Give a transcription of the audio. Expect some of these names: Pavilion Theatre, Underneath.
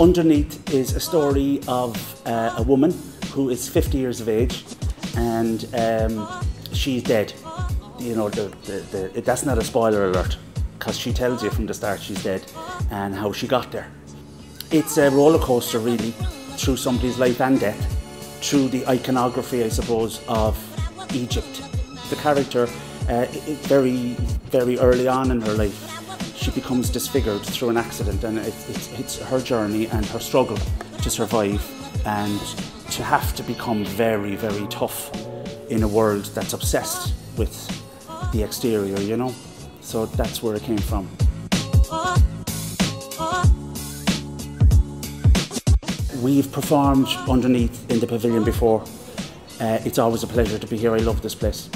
Underneath is a story of a woman who is 50 years of age and she's dead. You know, that's not a spoiler alert, because she tells you from the start she's dead and how she got there. It's a roller coaster, really, through somebody's life and death, through the iconography, I suppose, of Egypt. The character, very, very early on in her life, she becomes disfigured through an accident, and it's her journey and her struggle to survive and to have to become very, very tough in a world that's obsessed with the exterior, you know? So that's where it came from. We've performed Underneath in the Pavilion before. It's always a pleasure to be here. I love this place.